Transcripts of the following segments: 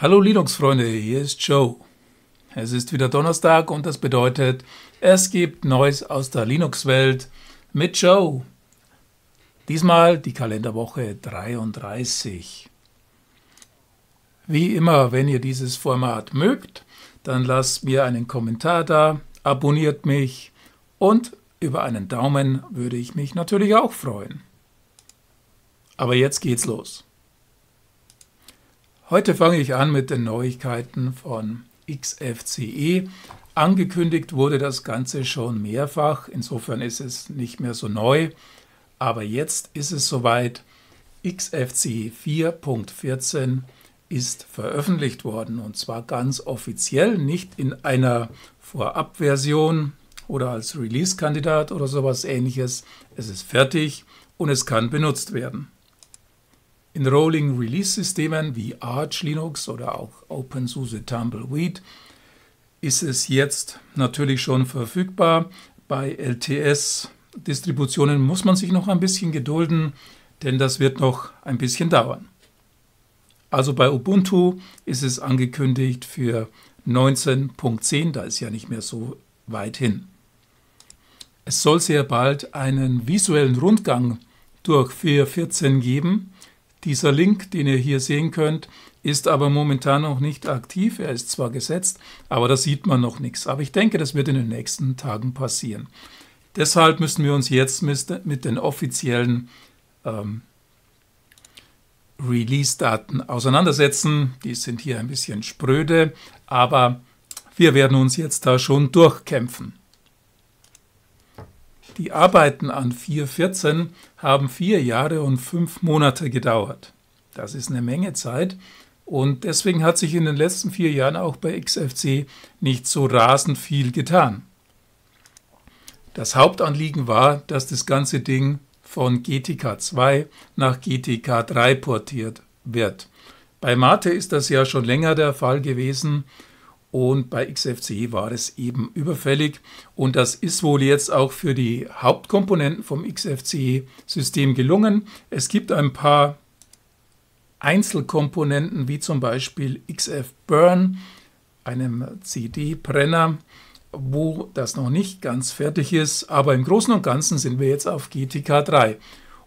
Hallo Linux-Freunde, hier ist Joe. Es ist wieder Donnerstag und das bedeutet, es gibt Neues aus der Linux-Welt mit Joe. Diesmal die Kalenderwoche 33. Wie immer, wenn ihr dieses Format mögt, dann lasst mir einen Kommentar da, abonniert mich und über einen Daumen würde ich mich natürlich auch freuen. Aber jetzt geht's los. Heute fange ich an mit den Neuigkeiten von XFCE. Angekündigt wurde das Ganze schon mehrfach, insofern ist es nicht mehr so neu. Aber jetzt ist es soweit. XFCE 4.14 ist veröffentlicht worden und zwar ganz offiziell, nicht in einer Vorabversion oder als Release-Kandidat oder sowas ähnliches. Es ist fertig und es kann benutzt werden. In Rolling Release Systemen wie Arch Linux oder auch OpenSUSE Tumbleweed ist es jetzt natürlich schon verfügbar. Bei LTS Distributionen muss man sich noch ein bisschen gedulden, denn das wird noch ein bisschen dauern. Also bei Ubuntu ist es angekündigt für 19.10, da ist ja nicht mehr so weit hin. Es soll sehr bald einen visuellen Rundgang durch 4.14 geben. Dieser Link, den ihr hier sehen könnt, ist aber momentan noch nicht aktiv. Er ist zwar gesetzt, aber da sieht man noch nichts. Aber ich denke, das wird in den nächsten Tagen passieren. Deshalb müssen wir uns jetzt mit den offiziellen Release-Daten auseinandersetzen. Die sind hier ein bisschen spröde, aber wir werden uns jetzt da schon durchkämpfen. Die Arbeiten an 4.14 haben 4 Jahre und 5 Monate gedauert. Das ist eine Menge Zeit und deswegen hat sich in den letzten 4 Jahren auch bei XFCE nicht so rasend viel getan. Das Hauptanliegen war, dass das ganze Ding von GTK 2 nach GTK 3 portiert wird. Bei Mate ist das ja schon länger der Fall gewesen. Und bei XFCE war es eben überfällig und das ist wohl jetzt auch für die Hauptkomponenten vom XFCE-System gelungen. Es gibt ein paar Einzelkomponenten wie zum Beispiel XFBurn, einem CD-Brenner, wo das noch nicht ganz fertig ist, aber im Großen und Ganzen sind wir jetzt auf GTK 3.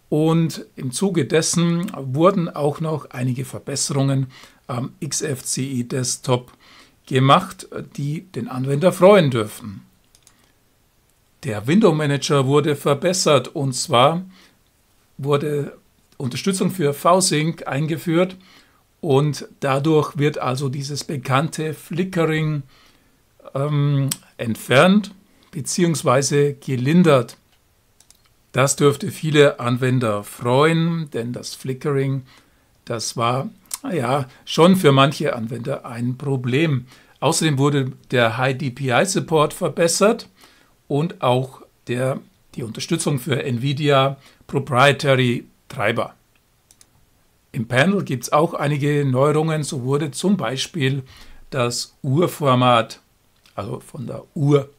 Und im Zuge dessen wurden auch noch einige Verbesserungen am XFCE-Desktop gemacht, die den Anwender freuen dürfen. Der Window Manager wurde verbessert und zwar wurde Unterstützung für VSync eingeführt und dadurch wird also dieses bekannte Flickering entfernt bzw. gelindert. Das dürfte viele Anwender freuen, denn das Flickering, das war ja schon für manche Anwender ein Problem. Außerdem wurde der High-DPI-Support verbessert und auch die Unterstützung für NVIDIA Proprietary Treiber. Im Panel gibt es auch einige Neuerungen. So wurde zum Beispiel das UR-Format, also von der UR,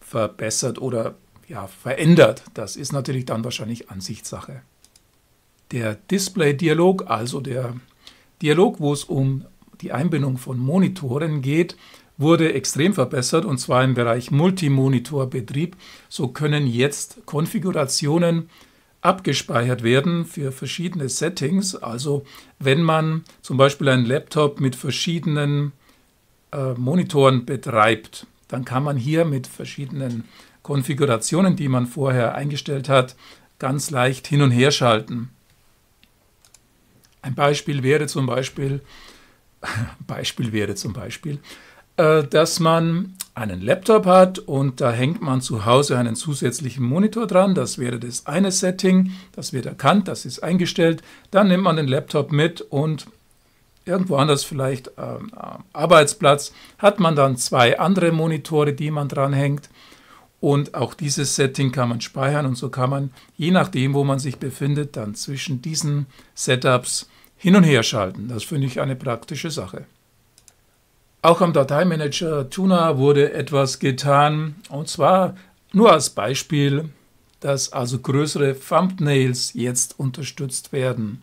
verbessert oder ja, verändert. Das ist natürlich dann wahrscheinlich Ansichtssache. Der Display-Dialog, also der Dialog, wo es um die Einbindung von Monitoren geht, wurde extrem verbessert und zwar im Bereich Multimonitor-Betrieb. So können jetzt Konfigurationen abgespeichert werden für verschiedene Settings. Also wenn man zum Beispiel einen Laptop mit verschiedenen Monitoren betreibt, dann kann man hier mit verschiedenen Konfigurationen, die man vorher eingestellt hat, ganz leicht hin und her schalten. Ein Beispiel wäre zum Beispiel, dass man einen Laptop hat und da hängt man zu Hause einen zusätzlichen Monitor dran. Das wäre das eine Setting, das wird erkannt, das ist eingestellt. Dann nimmt man den Laptop mit und irgendwo anders, vielleicht am Arbeitsplatz, hat man dann 2 andere Monitore, die man dranhängt. Und auch dieses Setting kann man speichern und so kann man, je nachdem, wo man sich befindet, dann zwischen diesen Setups hin und her schalten. Das finde ich eine praktische Sache. Auch am Dateimanager Tuna wurde etwas getan und zwar nur als Beispiel, dass also größere Thumbnails jetzt unterstützt werden.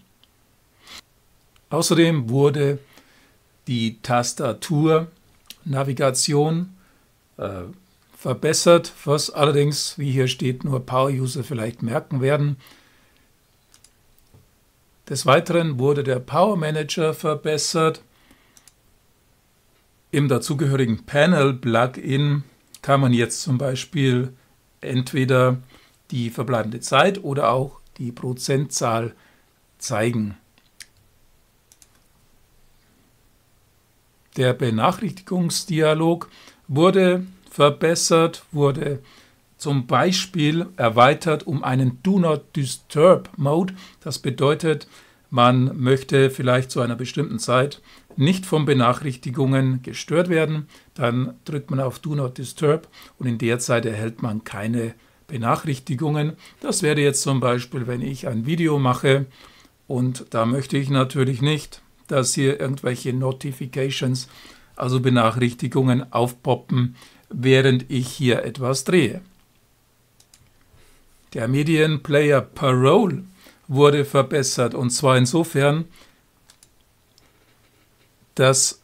Außerdem wurde die Tastatur-Navigation verbessert, was allerdings, wie hier steht, nur ein paar User vielleicht merken werden. Des Weiteren wurde der Power Manager verbessert. Im dazugehörigen Panel-Plugin kann man jetzt zum Beispiel entweder die verbleibende Zeit oder auch die Prozentzahl zeigen. Der Benachrichtigungsdialog wurde verbessert, wurde zum Beispiel erweitert um einen Do Not Disturb Mode. Das bedeutet, man möchte vielleicht zu einer bestimmten Zeit nicht von Benachrichtigungen gestört werden. Dann drückt man auf Do Not Disturb und in der Zeit erhält man keine Benachrichtigungen. Das wäre jetzt zum Beispiel, wenn ich ein Video mache und da möchte ich natürlich nicht, dass hier irgendwelche Notifications, also Benachrichtigungen, aufpoppen, während ich hier etwas drehe. Der Medienplayer Parole wurde verbessert, und zwar insofern, dass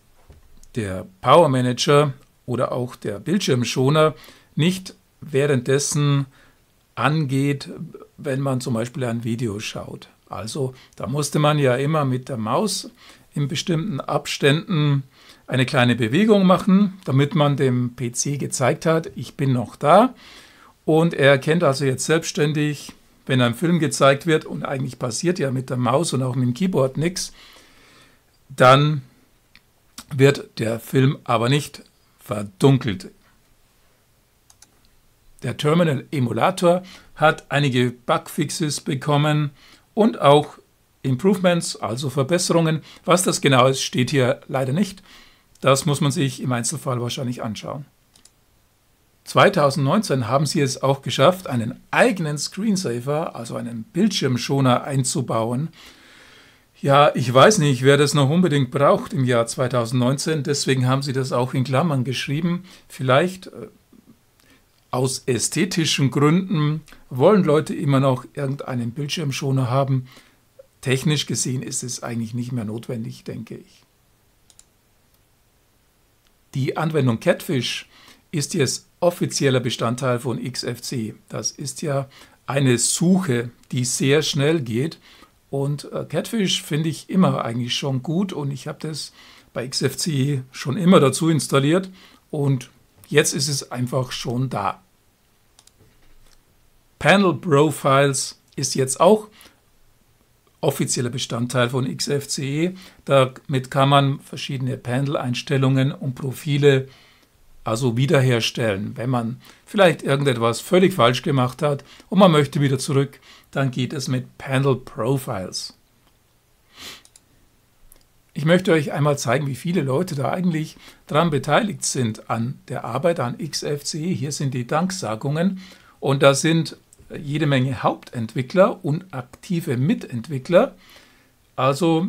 der Power Manager oder auch der Bildschirmschoner nicht währenddessen angeht, wenn man zum Beispiel ein Video schaut. Also da musste man ja immer mit der Maus in bestimmten Abständen eine kleine Bewegung machen, damit man dem PC gezeigt hat, ich bin noch da. Und er erkennt also jetzt selbstständig, wenn ein Film gezeigt wird, und eigentlich passiert ja mit der Maus und auch mit dem Keyboard nichts, dann wird der Film aber nicht verdunkelt. Der Terminal-Emulator hat einige Bugfixes bekommen und auch Improvements, also Verbesserungen. Was das genau ist, steht hier leider nicht. Das muss man sich im Einzelfall wahrscheinlich anschauen. 2019 haben sie es auch geschafft, einen eigenen Screensaver, also einen Bildschirmschoner, einzubauen. Ja, ich weiß nicht, wer das noch unbedingt braucht im Jahr 2019. Deswegen haben sie das auch in Klammern geschrieben. Vielleicht aus ästhetischen Gründen wollen Leute immer noch irgendeinen Bildschirmschoner haben. Technisch gesehen ist es eigentlich nicht mehr notwendig, denke ich. Die Anwendung Catfish ist jetzt offizieller Bestandteil von XFCE. Das ist ja eine Suche, die sehr schnell geht. Und Catfish finde ich immer eigentlich schon gut. Und ich habe das bei XFCE schon immer dazu installiert. Und jetzt ist es einfach schon da. Panel Profiles ist jetzt auch offizieller Bestandteil von XFCE. Damit kann man verschiedene Panel-Einstellungen und Profile also wiederherstellen. Wenn man vielleicht irgendetwas völlig falsch gemacht hat und man möchte wieder zurück, dann geht es mit Panel Profiles. Ich möchte euch einmal zeigen, wie viele Leute da eigentlich dran beteiligt sind an der Arbeit an XFCE. Hier sind die Danksagungen und da sind jede Menge Hauptentwickler und aktive Mitentwickler. Also,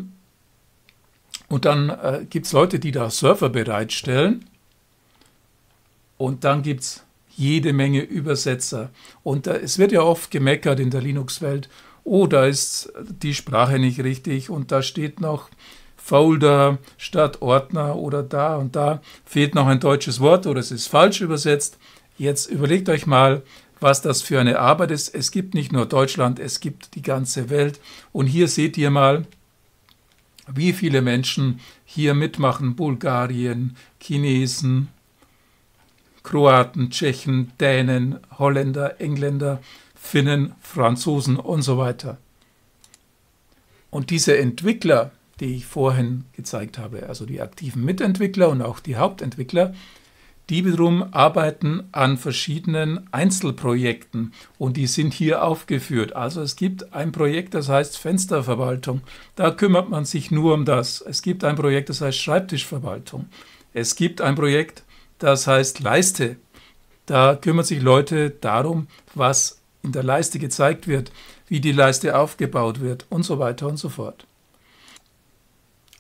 und dann gibt es Leute, die da Server bereitstellen. Und dann gibt es jede Menge Übersetzer. Und es wird ja oft gemeckert in der Linux-Welt, oh, da ist die Sprache nicht richtig und da steht noch Folder statt Ordner oder da und da fehlt noch ein deutsches Wort oder es ist falsch übersetzt. Jetzt überlegt euch mal, was das für eine Arbeit ist. Es gibt nicht nur Deutschland, es gibt die ganze Welt. Und hier seht ihr mal, wie viele Menschen hier mitmachen. Bulgarien, Chinesen, Kroaten, Tschechen, Dänen, Holländer, Engländer, Finnen, Franzosen und so weiter. Und diese Entwickler, die ich vorhin gezeigt habe, also die aktiven Mitentwickler und auch die Hauptentwickler, die wiederum arbeiten an verschiedenen Einzelprojekten und die sind hier aufgeführt. Also es gibt ein Projekt, das heißt Fensterverwaltung. Da kümmert man sich nur um das. Es gibt ein Projekt, das heißt Schreibtischverwaltung. Es gibt ein Projekt, das heißt Leiste. Da kümmern sich Leute darum, was in der Leiste gezeigt wird, wie die Leiste aufgebaut wird und so weiter und so fort.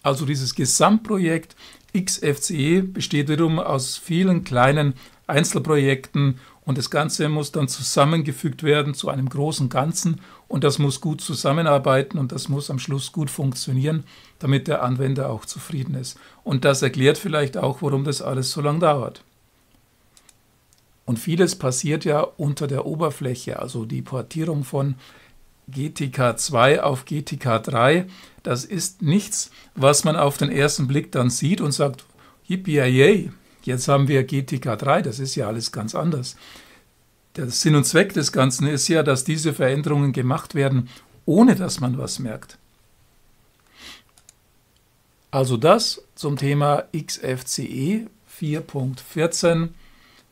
Also dieses Gesamtprojekt XFCE besteht wiederum aus vielen kleinen Einzelprojekten und das Ganze muss dann zusammengefügt werden zu einem großen Ganzen und das muss gut zusammenarbeiten und das muss am Schluss gut funktionieren, damit der Anwender auch zufrieden ist. Und das erklärt vielleicht auch, warum das alles so lange dauert. Und vieles passiert ja unter der Oberfläche, also die Portierung von GTK 2 auf GTK 3, das ist nichts, was man auf den ersten Blick dann sieht und sagt, yippie, jetzt haben wir GTK 3, das ist ja alles ganz anders. Der Sinn und Zweck des Ganzen ist ja, dass diese Veränderungen gemacht werden, ohne dass man was merkt. Also das zum Thema XFCE 4.14.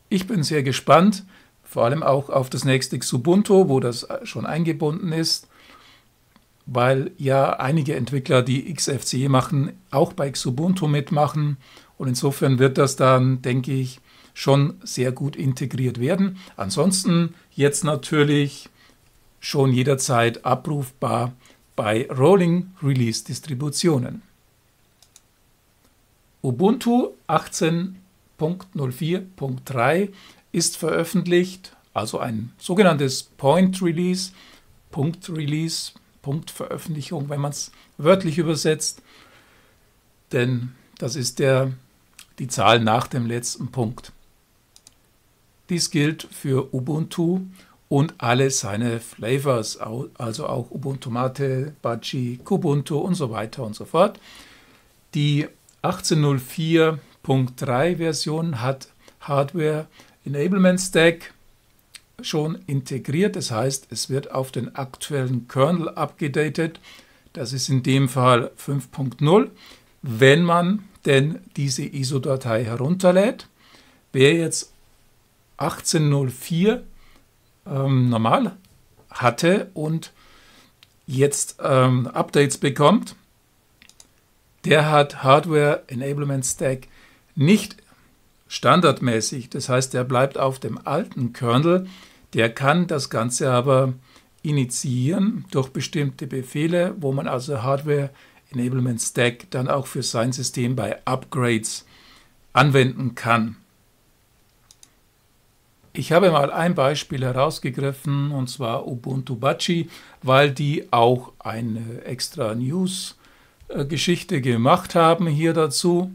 Ich bin sehr gespannt, vor allem auch auf das nächste Xubuntu, wo das schon eingebunden ist, weil ja einige Entwickler, die XFCE machen, auch bei Xubuntu mitmachen. Und insofern wird das dann, denke ich, schon sehr gut integriert werden. Ansonsten jetzt natürlich schon jederzeit abrufbar bei Rolling Release Distributionen. Ubuntu 18.04.3 ist veröffentlicht, also ein sogenanntes Point Release, Punktveröffentlichung, wenn man es wörtlich übersetzt, denn das ist die Zahl nach dem letzten Punkt. Dies gilt für Ubuntu und alle seine Flavors, also auch Ubuntu Mate, Budgie, Xubuntu und so weiter und so fort. Die 18.04.3 Version hat Hardware Enablement Stack schon integriert, das heißt, es wird auf den aktuellen Kernel abgedatet. Das ist in dem Fall 5.0, wenn man denn diese ISO-Datei herunterlädt. Wer jetzt 18.04 normal hatte und jetzt Updates bekommt, der hat Hardware Enablement Stack nicht standardmäßig, das heißt, der bleibt auf dem alten Kernel, der kann das Ganze aber initiieren durch bestimmte Befehle, wo man also Hardware Enablement Stack dann auch für sein System bei Upgrades anwenden kann. Ich habe mal ein Beispiel herausgegriffen, und zwar Ubuntu Budgie, weil die auch eine extra News-Geschichte gemacht haben hier dazu.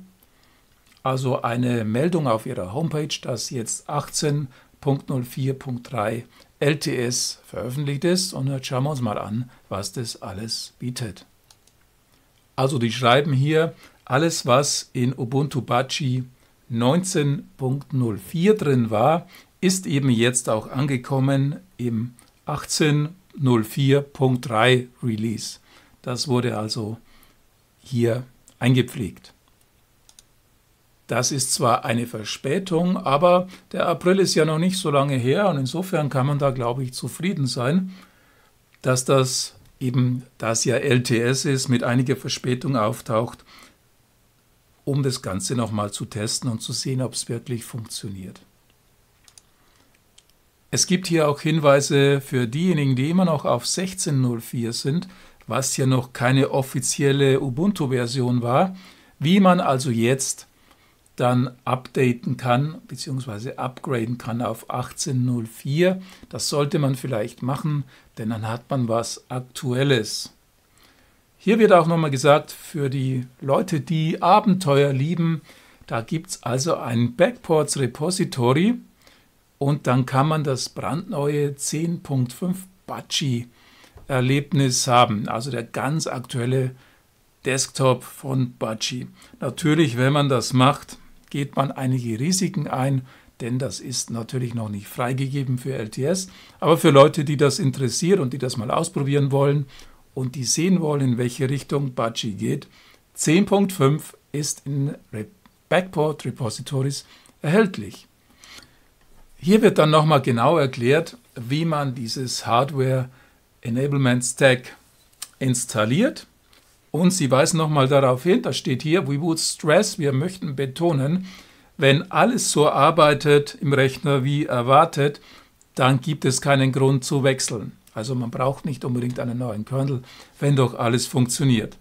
Also eine Meldung auf ihrer Homepage, dass jetzt 18.04.3 LTS veröffentlicht ist. Und jetzt schauen wir uns mal an, was das alles bietet. Also die schreiben hier, alles was in Ubuntu Budgie 19.04 drin war, ist eben jetzt auch angekommen im 18.04.3 Release. Das wurde also hier eingepflegt. Das ist zwar eine Verspätung, aber der April ist ja noch nicht so lange her und insofern kann man da, glaube ich, zufrieden sein, dass das eben, da es ja LTS ist, mit einiger Verspätung auftaucht, um das Ganze nochmal zu testen und zu sehen, ob es wirklich funktioniert. Es gibt hier auch Hinweise für diejenigen, die immer noch auf 16.04 sind, was ja noch keine offizielle Ubuntu-Version war, wie man also jetzt dann updaten kann bzw. upgraden kann auf 18.04. Das sollte man vielleicht machen, denn dann hat man was Aktuelles. Hier wird auch nochmal gesagt, für die Leute, die Abenteuer lieben, da gibt es also ein Backports Repository und dann kann man das brandneue 10.5 Budgie Erlebnis haben, also der ganz aktuelle Desktop von Budgie. Natürlich, wenn man das macht, geht man einige Risiken ein, denn das ist natürlich noch nicht freigegeben für LTS. Aber für Leute, die das interessiert und die das mal ausprobieren wollen und die sehen wollen, in welche Richtung Budgie geht, 10.5 ist in Backport Repositories erhältlich. Hier wird dann nochmal genau erklärt, wie man dieses Hardware Enablement Stack installiert. Und sie weisen nochmal darauf hin, das steht hier, we would stress, wir möchten betonen, wenn alles so arbeitet im Rechner wie erwartet, dann gibt es keinen Grund zu wechseln. Also man braucht nicht unbedingt einen neuen Kernel, wenn doch alles funktioniert.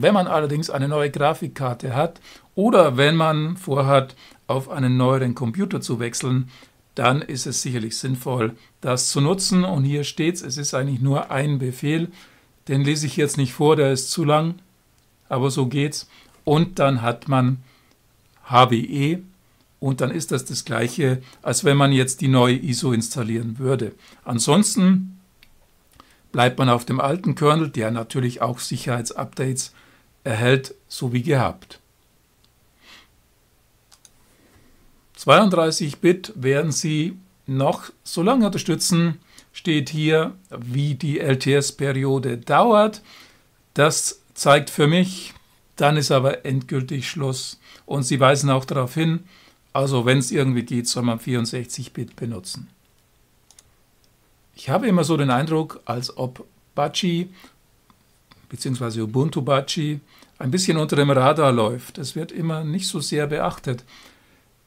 Wenn man allerdings eine neue Grafikkarte hat oder wenn man vorhat, auf einen neueren Computer zu wechseln, dann ist es sicherlich sinnvoll, das zu nutzen. Und hier steht es, es ist eigentlich nur ein Befehl, den lese ich jetzt nicht vor, der ist zu lang, aber so geht's. Und dann hat man HWE und dann ist das gleiche, als wenn man jetzt die neue ISO installieren würde. Ansonsten bleibt man auf dem alten Kernel, der natürlich auch Sicherheitsupdates erhält, so wie gehabt. 32-Bit werden Sie noch so lange unterstützen, steht hier, wie die LTS-Periode dauert. Das zeigt für mich, dann ist aber endgültig Schluss. Und Sie weisen auch darauf hin, also wenn es irgendwie geht, soll man 64-Bit benutzen. Ich habe immer so den Eindruck, als ob Budgie bzw. Ubuntu Budgie ein bisschen unter dem Radar läuft. Es wird immer nicht so sehr beachtet.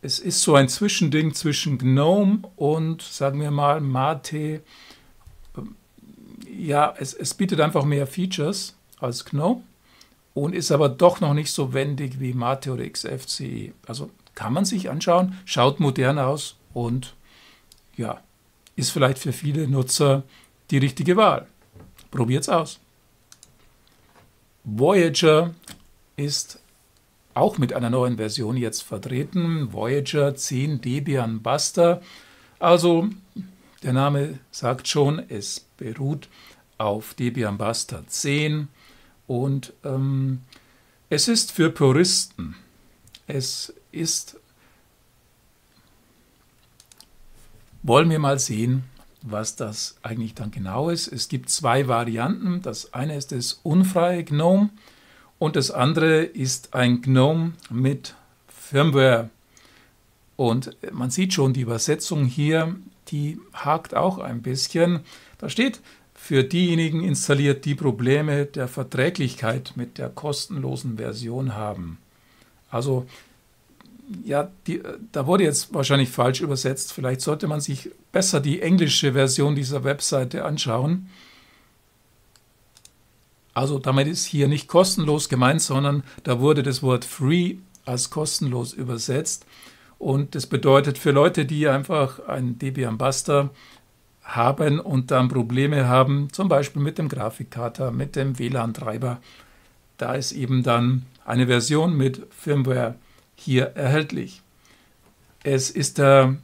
Es ist so ein Zwischending zwischen GNOME und, sagen wir mal, Mate. Ja, es bietet einfach mehr Features als GNOME und ist aber doch noch nicht so wendig wie Mate oder XFCE. Also kann man sich anschauen, schaut modern aus und ja, ist vielleicht für viele Nutzer die richtige Wahl. Probiert's aus. Voyager ist auch mit einer neuen Version jetzt vertreten, Voyager 10 Debian Buster. Also der Name sagt schon, es beruht auf Debian Buster 10 und es ist für Puristen. Es ist, wollen wir mal sehen, was das eigentlich dann genau ist. Es gibt zwei Varianten. Das eine ist das unfreie GNOME. Und das andere ist ein GNOME mit Firmware. Und man sieht schon, die Übersetzung hier, die hakt auch ein bisschen. Da steht, für diejenigen installiert, die Probleme der Verträglichkeit mit der kostenlosen Version haben. Also, ja, da wurde jetzt wahrscheinlich falsch übersetzt. Vielleicht sollte man sich besser die englische Version dieser Webseite anschauen. Also damit ist hier nicht kostenlos gemeint, sondern da wurde das Wort free als kostenlos übersetzt. Und das bedeutet für Leute, die einfach einen Debian Buster haben und dann Probleme haben, zum Beispiel mit dem Grafikkarten, mit dem WLAN-Treiber, da ist eben dann eine Version mit Firmware hier erhältlich. Es ist der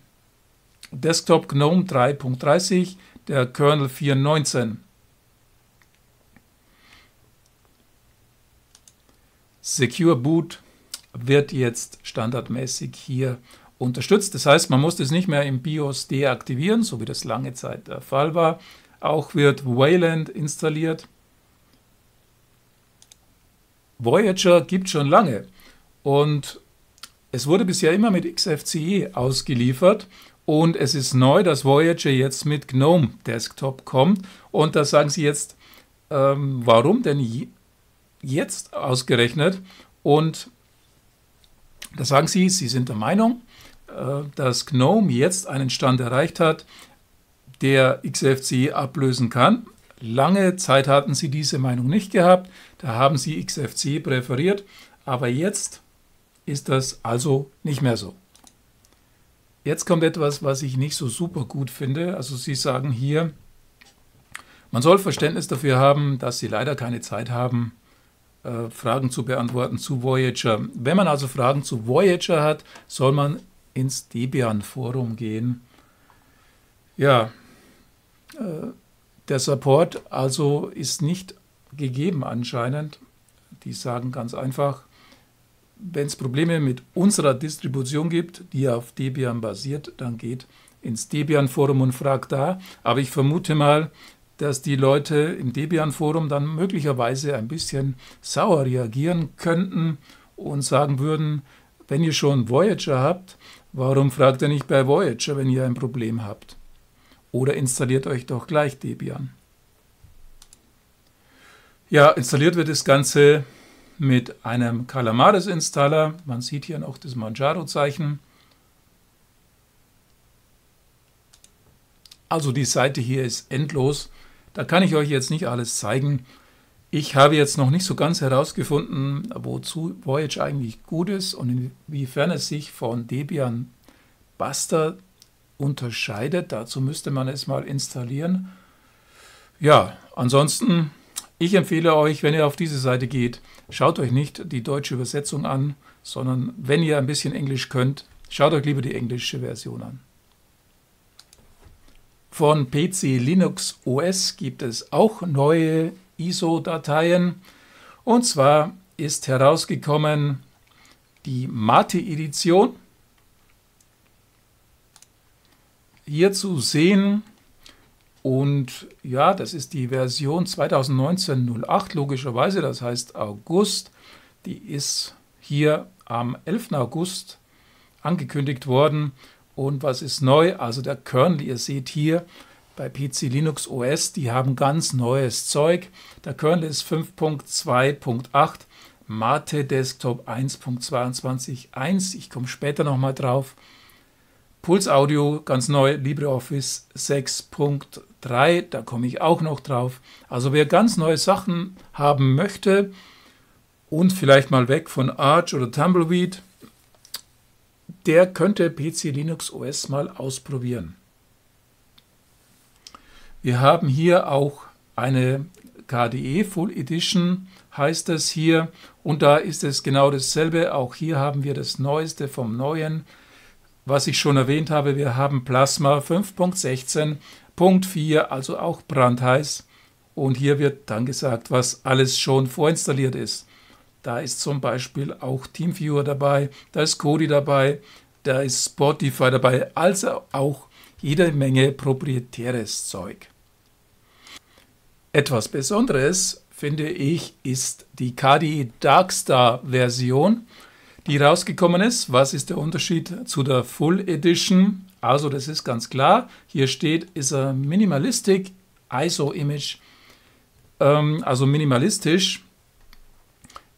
Desktop GNOME 3.30, der Kernel 4.19. Secure Boot wird jetzt standardmäßig hier unterstützt. Das heißt, man muss es nicht mehr im BIOS deaktivieren, so wie das lange Zeit der Fall war. Auch wird Wayland installiert. Voyager gibt es schon lange und es wurde bisher immer mit XFCE ausgeliefert und es ist neu, dass Voyager jetzt mit GNOME Desktop kommt und da sagen sie jetzt, warum denn jetzt ausgerechnet, und da sagen sie, sie sind der Meinung, dass GNOME jetzt einen Stand erreicht hat, der XFCE ablösen kann. Lange Zeit hatten sie diese Meinung nicht gehabt, da haben sie XFCE präferiert, aber jetzt ist das also nicht mehr so. Jetzt kommt etwas, was ich nicht so super gut finde, also sie sagen hier, man soll Verständnis dafür haben, dass sie leider keine Zeit haben, Fragen zu beantworten zu Voyager. Wenn man also Fragen zu Voyager hat, soll man ins Debian-Forum gehen. Ja, der Support also ist nicht gegeben anscheinend. Die sagen ganz einfach, wenn es Probleme mit unserer Distribution gibt, die auf Debian basiert, dann geht ins Debian-Forum und fragt da. Aber ich vermute mal, dass die Leute im Debian-Forum dann möglicherweise ein bisschen sauer reagieren könnten und sagen würden, wenn ihr schon Voyager habt, warum fragt ihr nicht bei Voyager, wenn ihr ein Problem habt? Oder installiert euch doch gleich Debian. Ja, installiert wird das Ganze mit einem Calamares-Installer. Man sieht hier noch das Manjaro-Zeichen. Also die Seite hier ist endlos. Da kann ich euch jetzt nicht alles zeigen. Ich habe jetzt noch nicht so ganz herausgefunden, wozu Voyager eigentlich gut ist und inwiefern es sich von Debian Buster unterscheidet. Dazu müsste man es mal installieren. Ja, ansonsten, ich empfehle euch, wenn ihr auf diese Seite geht, schaut euch nicht die deutsche Übersetzung an, sondern wenn ihr ein bisschen Englisch könnt, schaut euch lieber die englische Version an. Von PC Linux OS gibt es auch neue ISO-Dateien. Und zwar ist herausgekommen die Mate-Edition. Hier zu sehen. Und ja, das ist die Version 2019-08, logischerweise, das heißt August. Die ist hier am 11. August angekündigt worden. Und was ist neu? Also der Kernel, ihr seht hier bei PC Linux OS, die haben ganz neues Zeug. Der Kernel ist 5.2.8, Mate Desktop 1.22.1. Ich komme später nochmal drauf. Puls Audio, ganz neu, LibreOffice 6.3, da komme ich auch noch drauf. Also wer ganz neue Sachen haben möchte und vielleicht mal weg von Arch oder Tumbleweed, der könnte PC Linux OS mal ausprobieren. Wir haben hier auch eine KDE Full Edition, heißt es hier. Und da ist es genau dasselbe. Auch hier haben wir das Neueste vom Neuen. Was ich schon erwähnt habe, wir haben Plasma 5.16.4, also auch brandheiß. Und hier wird dann gesagt, was alles schon vorinstalliert ist. Da ist zum Beispiel auch TeamViewer dabei, da ist Kodi dabei, da ist Spotify dabei, also auch jede Menge proprietäres Zeug. Etwas Besonderes, finde ich, ist die KDE Darkstar-Version, die rausgekommen ist. Was ist der Unterschied zu der Full Edition? Also das ist ganz klar. Hier steht, ist er Minimalistic ISO-Image, also minimalistisch,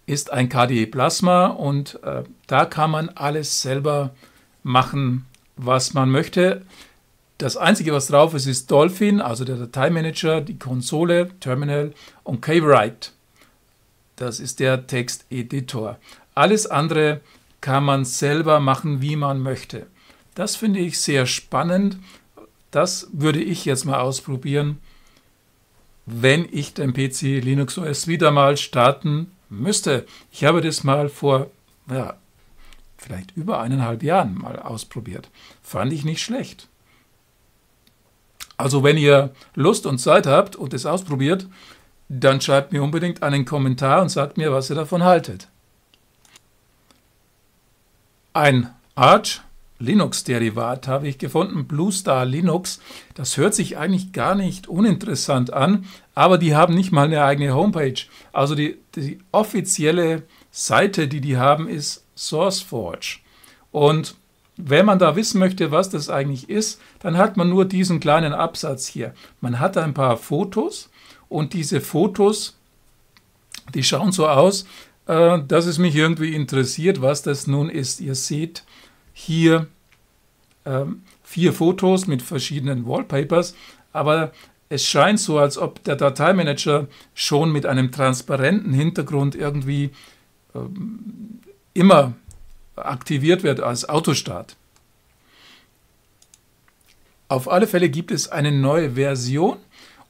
ist ein KDE Plasma und da kann man alles selber machen, was man möchte. Das Einzige, was drauf ist, ist Dolphin, also der Dateimanager, die Konsole, Terminal und Kwrite. Das ist der Texteditor. Alles andere kann man selber machen, wie man möchte. Das finde ich sehr spannend. Das würde ich jetzt mal ausprobieren, wenn ich den PC Linux OS wieder mal starten müsste. Ich habe das mal vor, ja, vielleicht über 1,5 Jahren mal ausprobiert. Fand ich nicht schlecht. Also wenn ihr Lust und Zeit habt und es ausprobiert, dann schreibt mir unbedingt einen Kommentar und sagt mir, was ihr davon haltet. Ein Arch Linux Derivat habe ich gefunden, Bluestar Linux. Das hört sich eigentlich gar nicht uninteressant an, aber die haben nicht mal eine eigene Homepage. Also die offizielle Seite, die haben, ist SourceForge. Und wenn man da wissen möchte, was das eigentlich ist, dann hat man nur diesen kleinen Absatz hier. Man hat ein paar Fotos und diese Fotos, die schauen so aus, dass es mich irgendwie interessiert, was das nun ist. Ihr seht hier 4 Fotos mit verschiedenen Wallpapers, aber es scheint so, als ob der Dateimanager schon mit einem transparenten Hintergrund irgendwie immer aktiviert wird als Autostart. Auf alle Fälle gibt es eine neue Version.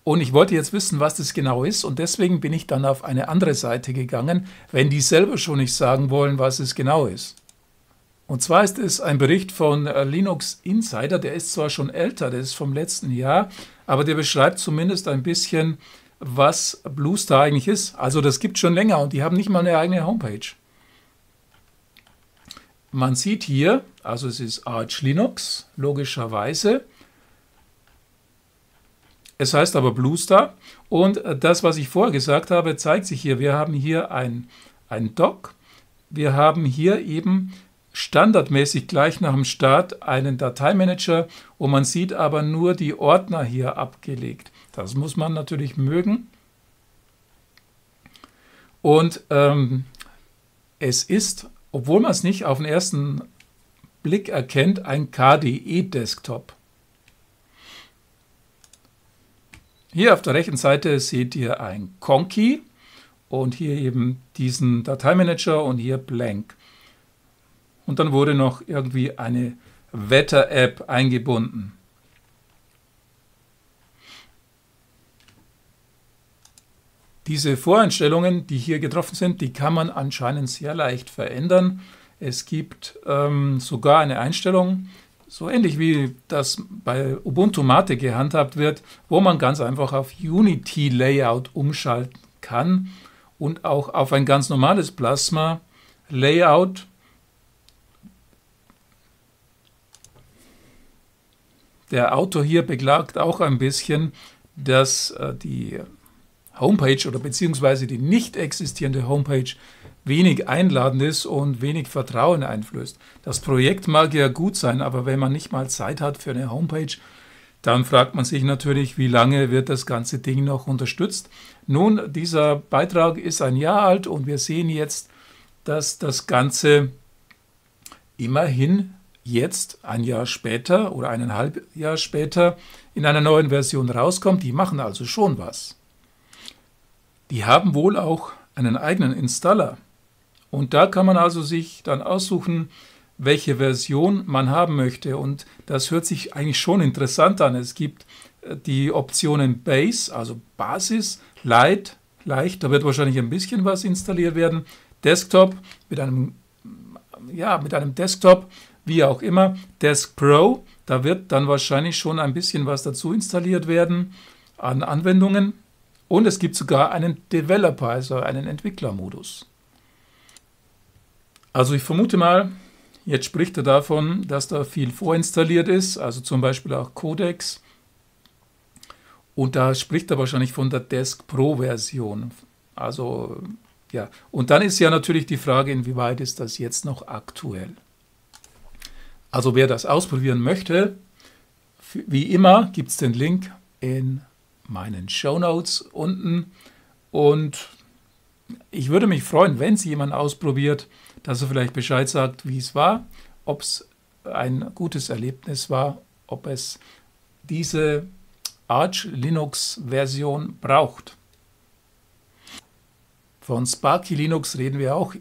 Und ich wollte jetzt wissen, was das genau ist, und deswegen bin ich dann auf eine andere Seite gegangen, wenn die selber schon nicht sagen wollen, was es genau ist. Und zwar ist es ein Bericht von Linux Insider, der ist zwar schon älter, der ist vom letzten Jahr, aber der beschreibt zumindest ein bisschen, was Bluestar eigentlich ist. Also das gibt es schon länger und die haben nicht mal eine eigene Homepage. Man sieht hier, also es ist Arch Linux, logischerweise. Es heißt aber Bluestar und das, was ich vorher gesagt habe, zeigt sich hier. Wir haben hier ein Dock, wir haben hier eben standardmäßig gleich nach dem Start einen Dateimanager und man sieht aber nur die Ordner hier abgelegt. Das muss man natürlich mögen. Und es ist, obwohl man es nicht auf den ersten Blick erkennt, ein KDE-Desktop. Hier auf der rechten Seite seht ihr ein Conky und hier eben diesen Dateimanager und hier Blank. Und dann wurde noch irgendwie eine Wetter-App eingebunden. Diese Voreinstellungen, die hier getroffen sind, die kann man anscheinend sehr leicht verändern. Es gibt sogar eine Einstellung, so ähnlich wie das bei Ubuntu Mate gehandhabt wird, wo man ganz einfach auf Unity Layout umschalten kann und auch auf ein ganz normales Plasma Layout. Der Autor hier beklagt auch ein bisschen, dass die Homepage oder beziehungsweise die nicht existierende Homepage wenig einladend ist und wenig Vertrauen einflößt. Das Projekt mag ja gut sein, aber wenn man nicht mal Zeit hat für eine Homepage, dann fragt man sich natürlich, wie lange wird das ganze Ding noch unterstützt. Nun, dieser Beitrag ist ein Jahr alt und wir sehen jetzt, dass das Ganze immerhin jetzt ein Jahr später oder eineinhalb Jahre später in einer neuen Version rauskommt. Die machen also schon was. Die haben wohl auch einen eigenen Installer. Und da kann man also sich dann aussuchen, welche Version man haben möchte. Und das hört sich eigentlich schon interessant an. Es gibt die Optionen Base, also Basis, Light, Leicht, da wird wahrscheinlich ein bisschen was installiert werden, Desktop, mit einem Desktop, wie auch immer, Desk Pro, da wird dann wahrscheinlich schon ein bisschen was dazu installiert werden an Anwendungen. Und es gibt sogar einen Developer, also einen Entwicklermodus. Also ich vermute mal, jetzt spricht er davon, dass da viel vorinstalliert ist, also zum Beispiel auch Codecs. Und da spricht er wahrscheinlich von der Desk Pro Version. Also ja, und dann ist ja natürlich die Frage, inwieweit ist das jetzt noch aktuell? Also wer das ausprobieren möchte, wie immer gibt es den Link in meinen Shownotes unten, und ich würde mich freuen, wenn es jemand ausprobiert, dass er vielleicht Bescheid sagt, wie es war, ob es ein gutes Erlebnis war, ob es diese Arch Linux Version braucht. Von Sparky Linux reden wir auch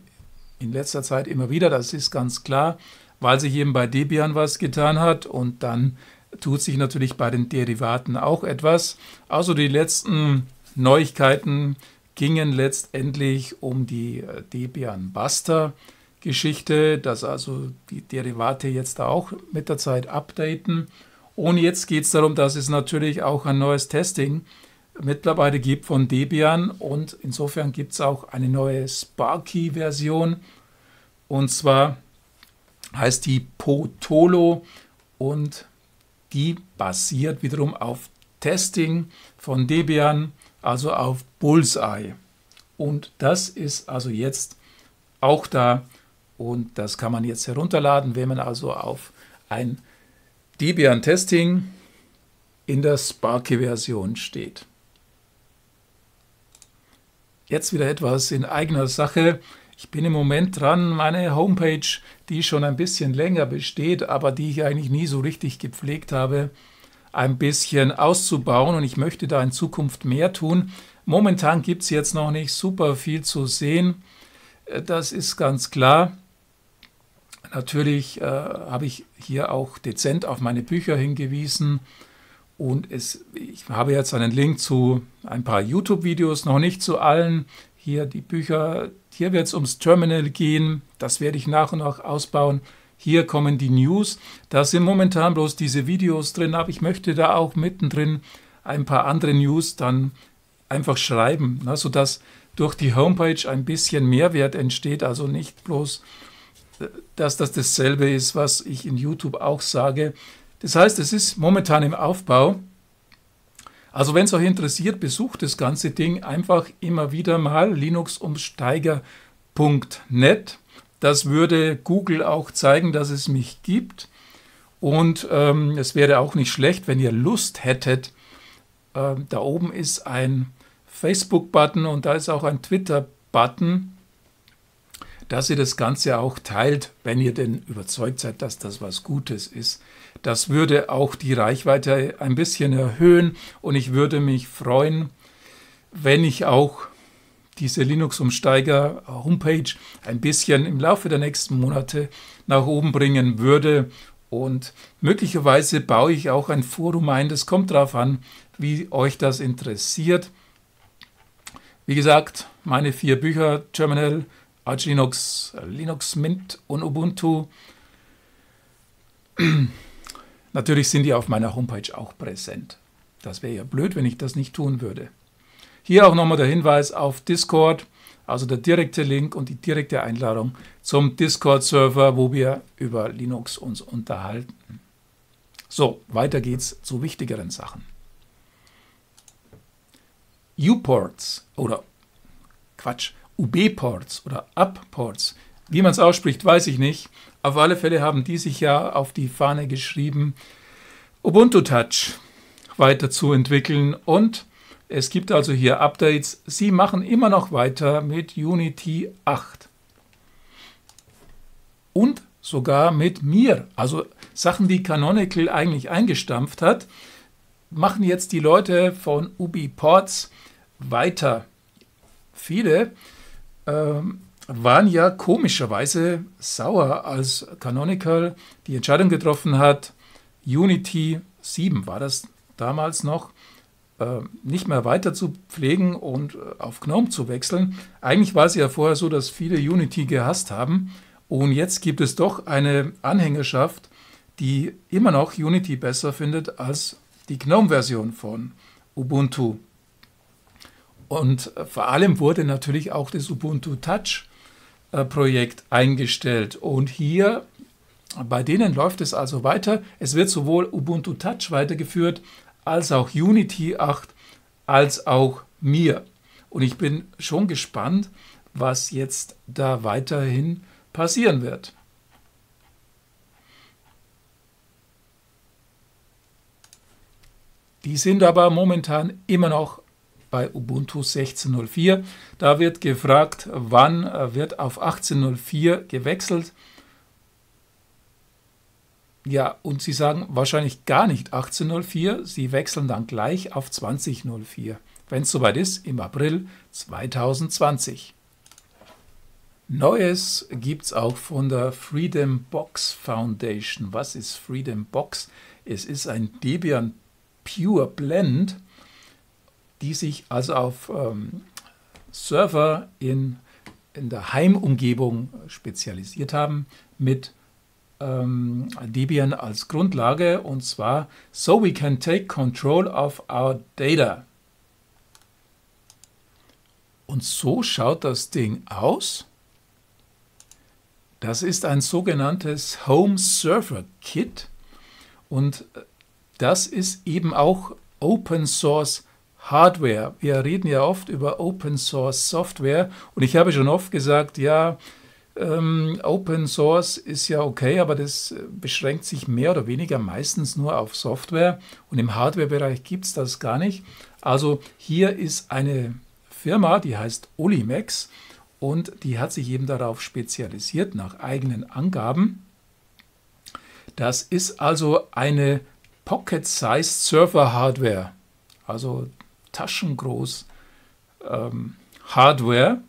in letzter Zeit immer wieder, das ist ganz klar, weil sich eben bei Debian was getan hat und dann tut sich natürlich bei den Derivaten auch etwas. Also die letzten Neuigkeiten gingen letztendlich um die Debian-Buster-Geschichte, dass also die Derivate jetzt da auch mit der Zeit updaten. Und jetzt geht es darum, dass es natürlich auch ein neues Testing mittlerweile gibt von Debian. Und insofern gibt es auch eine neue Sparky-Version. Und zwar heißt die Potolo und die basiert wiederum auf Testing von Debian, also auf Bullseye. Und das ist also jetzt auch da und das kann man jetzt herunterladen, wenn man also auf ein Debian Testing in der Sparky-Version steht. Jetzt wieder etwas in eigener Sache. Ich bin im Moment dran, meine Homepage, die schon ein bisschen länger besteht, aber die ich eigentlich nie so richtig gepflegt habe, ein bisschen auszubauen, und ich möchte da in Zukunft mehr tun. Momentan gibt es jetzt noch nicht super viel zu sehen, das ist ganz klar. Natürlich habe ich hier auch dezent auf meine Bücher hingewiesen und ich habe jetzt einen Link zu ein paar YouTube-Videos, noch nicht zu allen. Hier die Bücher, hier wird es ums Terminal gehen, das werde ich nach und nach ausbauen. Hier kommen die News, da sind momentan bloß diese Videos drin, aber ich möchte da auch mittendrin ein paar andere News dann einfach schreiben, ne, sodass durch die Homepage ein bisschen Mehrwert entsteht, also nicht bloß, dass das dasselbe ist, was ich in YouTube auch sage. Das heißt, es ist momentan im Aufbau. Also wenn es euch interessiert, besucht das ganze Ding einfach immer wieder mal linuxumsteiger.net. Das würde Google auch zeigen, dass es mich gibt. Und es wäre auch nicht schlecht, wenn ihr Lust hättet. Da oben ist ein Facebook-Button und da ist auch ein Twitter-Button, dass ihr das Ganze auch teilt, wenn ihr denn überzeugt seid, dass das was Gutes ist. Das würde auch die Reichweite ein bisschen erhöhen und ich würde mich freuen, wenn ich auch diese Linux-Umsteiger-Homepage ein bisschen im Laufe der nächsten Monate nach oben bringen würde. Und möglicherweise baue ich auch ein Forum ein. Das kommt darauf an, wie euch das interessiert. Wie gesagt, meine 4 Bücher, Terminal, Arch Linux, Linux Mint und Ubuntu. Natürlich sind die auf meiner Homepage auch präsent. Das wäre ja blöd, wenn ich das nicht tun würde. Hier auch nochmal der Hinweis auf Discord, also der direkte Link und die direkte Einladung zum Discord-Server, wo wir über Linux uns unterhalten. So, weiter geht's zu wichtigeren Sachen. UPorts oder Quatsch, UBports oder UBports, wie man es ausspricht, weiß ich nicht. Auf alle Fälle haben die sich ja auf die Fahne geschrieben, Ubuntu Touch weiterzuentwickeln, und es gibt also hier Updates. Sie machen immer noch weiter mit Unity 8 und sogar mit Mir. Also Sachen, die Canonical eigentlich eingestampft hat, machen jetzt die Leute von UBports weiter. Viele waren ja komischerweise sauer, als Canonical die Entscheidung getroffen hat, Unity 7 war das damals noch, nicht mehr weiter zu pflegen und auf GNOME zu wechseln. Eigentlich war es ja vorher so, dass viele Unity gehasst haben, und jetzt gibt es doch eine Anhängerschaft, die immer noch Unity besser findet als die GNOME-Version von Ubuntu. Und vor allem wurde natürlich auch das Ubuntu Touch-Projekt eingestellt. Und hier, bei denen läuft es also weiter. Es wird sowohl Ubuntu Touch weitergeführt, als auch Unity 8, als auch Mir. Und ich bin schon gespannt, was jetzt da weiterhin passieren wird. Die sind aber momentan immer noch bei Ubuntu 16.04. Da wird gefragt, wann wird auf 18.04 gewechselt. Ja, und sie sagen wahrscheinlich gar nicht 18.04. Sie wechseln dann gleich auf 20.04, wenn es soweit ist, im April 2020. Neues gibt es auch von der Freedom Box Foundation. Was ist Freedom Box? Es ist ein Debian Pure Blend, die sich also auf Server in der Heimumgebung spezialisiert haben, mit Debian als Grundlage, und zwar "So we can take control of our data". Und so schaut das Ding aus. Das ist ein sogenanntes Home Server Kit, und das ist eben auch Open Source Hardware. Wir reden ja oft über Open Source Software, und ich habe schon oft gesagt, ja, Open Source ist ja okay, aber das beschränkt sich mehr oder weniger meistens nur auf Software, und im Hardware-Bereich gibt es das gar nicht. Also hier ist eine Firma, die heißt Olimex, und die hat sich eben darauf spezialisiert, nach eigenen Angaben. Das ist also eine Pocket-Sized Server-Hardware, also taschengroß Hardware,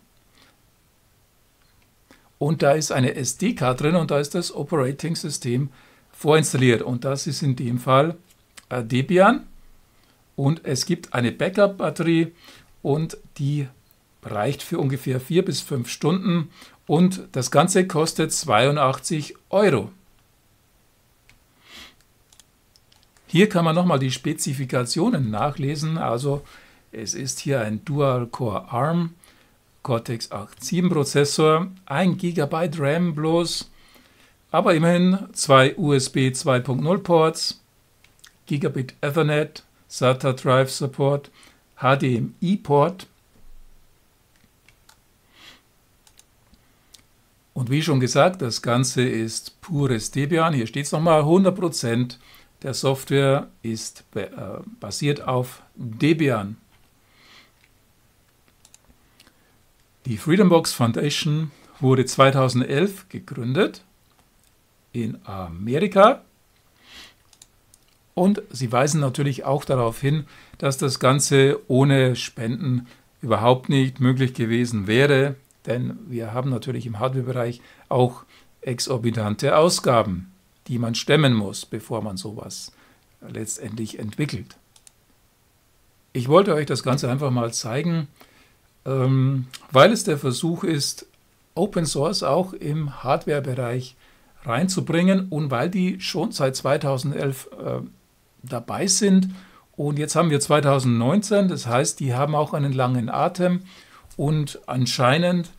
und da ist eine SD-Karte drin, und da ist das Operating-System vorinstalliert, und das ist in dem Fall Debian, und es gibt eine Backup-Batterie, und die reicht für ungefähr 4 bis 5 Stunden, und das Ganze kostet 82 €. Hier kann man nochmal die Spezifikationen nachlesen. Also es ist hier ein Dual-Core ARM Cortex-A7 Prozessor, 1 GB RAM bloß, aber immerhin 2 USB 2.0 Ports, Gigabit Ethernet, SATA Drive Support, HDMI-Port. Und wie schon gesagt, das Ganze ist pures Debian. Hier steht es nochmal, 100% der Software ist basiert auf Debian. Die Freedom Box Foundation wurde 2011 gegründet in Amerika, und sie weisen natürlich auch darauf hin, dass das Ganze ohne Spenden überhaupt nicht möglich gewesen wäre, denn wir haben natürlich im Hardware-Bereich auch exorbitante Ausgaben, die man stemmen muss, bevor man sowas letztendlich entwickelt. Ich wollte euch das Ganze einfach mal zeigen, weil es der Versuch ist, Open Source auch im Hardware-Bereich reinzubringen und weil die schon seit 2011 dabei sind. Und jetzt haben wir 2019, das heißt, die haben auch einen langen Atem und anscheinend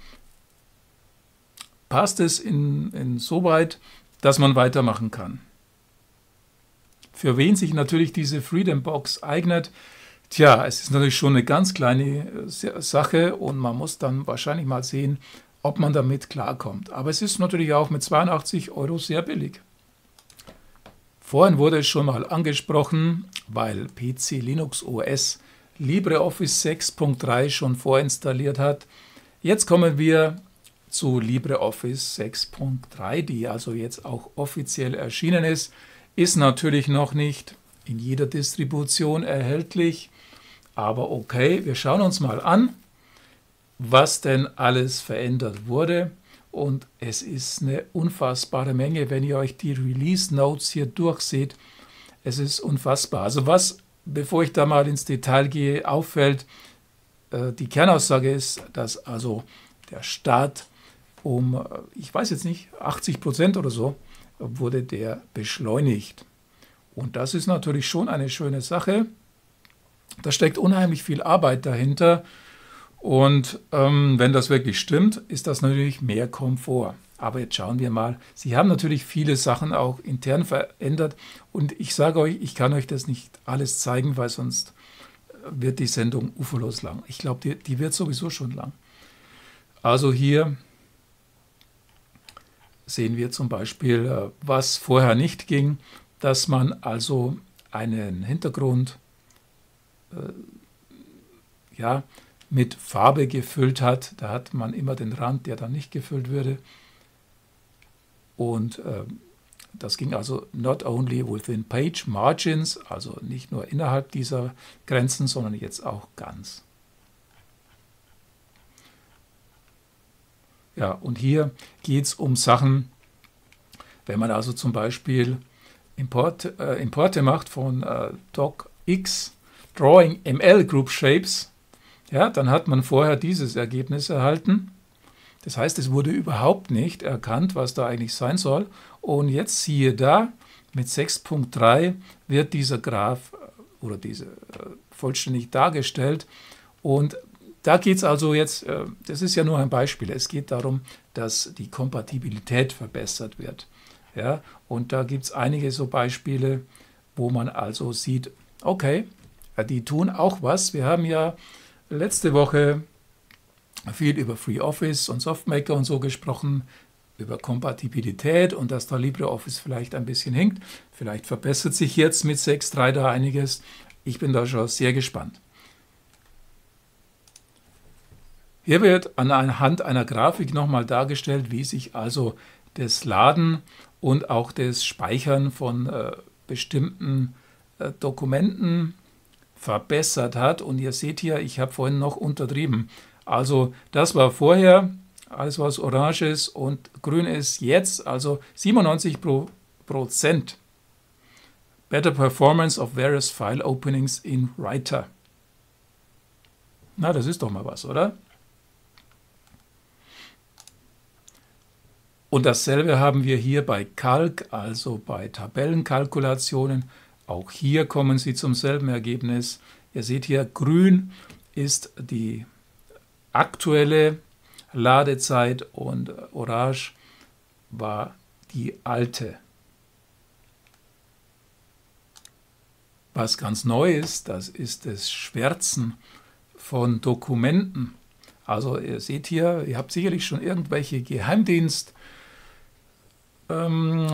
passt es insoweit, dass man weitermachen kann. Für wen sich natürlich diese Freedom Box eignet, tja, es ist natürlich schon eine ganz kleine Sache und man muss dann wahrscheinlich mal sehen, ob man damit klarkommt. Aber es ist natürlich auch mit 82 € sehr billig. Vorhin wurde es schon mal angesprochen, weil PC Linux OS LibreOffice 6.3 schon vorinstalliert hat. Jetzt kommen wir zu LibreOffice 6.3, die also jetzt auch offiziell erschienen ist. Ist natürlich noch nicht in jeder Distribution erhältlich, aber okay, wir schauen uns mal an, was denn alles verändert wurde, und es ist eine unfassbare Menge, wenn ihr euch die Release Notes hier durchseht. Es ist unfassbar. Also was, bevor ich da mal ins Detail gehe, auffällt, die Kernaussage ist, dass also der Start um, ich weiß jetzt nicht, 80% oder so, wurde der beschleunigt. Und das ist natürlich schon eine schöne Sache. Da steckt unheimlich viel Arbeit dahinter. Und wenn das wirklich stimmt, ist das natürlich mehr Komfort. Aber jetzt schauen wir mal. Sie haben natürlich viele Sachen auch intern verändert. Und ich sage euch, ich kann euch das nicht alles zeigen, weil sonst wird die Sendung uferlos lang. Ich glaube, die wird sowieso schon lang. Also hier sehen wir zum Beispiel, was vorher nicht ging, dass man also einen Hintergrund mit Farbe gefüllt hat. Da hat man immer den Rand, der dann nicht gefüllt würde. Und das ging also not only within page margins, also nicht nur innerhalb dieser Grenzen, sondern jetzt auch ganz. Ja, und hier geht es um Sachen, wenn man also zum Beispiel Importe macht von docx drawing ml group shapes, ja, dann hat man vorher dieses Ergebnis erhalten. Das heißt, es wurde überhaupt nicht erkannt, was da eigentlich sein soll. Und jetzt siehe da, mit 6.3 wird dieser Graph oder diese vollständig dargestellt. Und da geht es also jetzt, das ist ja nur ein Beispiel, es geht darum, dass die Kompatibilität verbessert wird. Ja, und da gibt es einige so Beispiele, wo man also sieht, okay, die tun auch was. Wir haben ja letzte Woche viel über FreeOffice und SoftMaker und so gesprochen, über Kompatibilität und dass da LibreOffice vielleicht ein bisschen hinkt. Vielleicht verbessert sich jetzt mit 6.3 da einiges. Ich bin da schon sehr gespannt. Hier wird anhand einer Grafik nochmal dargestellt, wie sich also das Laden und auch das Speichern von bestimmten Dokumenten verbessert hat. Und ihr seht hier, ich habe vorhin noch untertrieben. Also das war vorher, alles was orange ist und grün ist jetzt, also 97% Better Performance of Various File Openings in Writer. Na, das ist doch mal was, oder? Und dasselbe haben wir hier bei Calc, also bei Tabellenkalkulationen. Auch hier kommen sie zum selben Ergebnis. Ihr seht hier, grün ist die aktuelle Ladezeit und orange war die alte. Was ganz neu ist, das ist das Schwärzen von Dokumenten. Also ihr seht hier, ihr habt sicherlich schon irgendwelche Geheimdienst-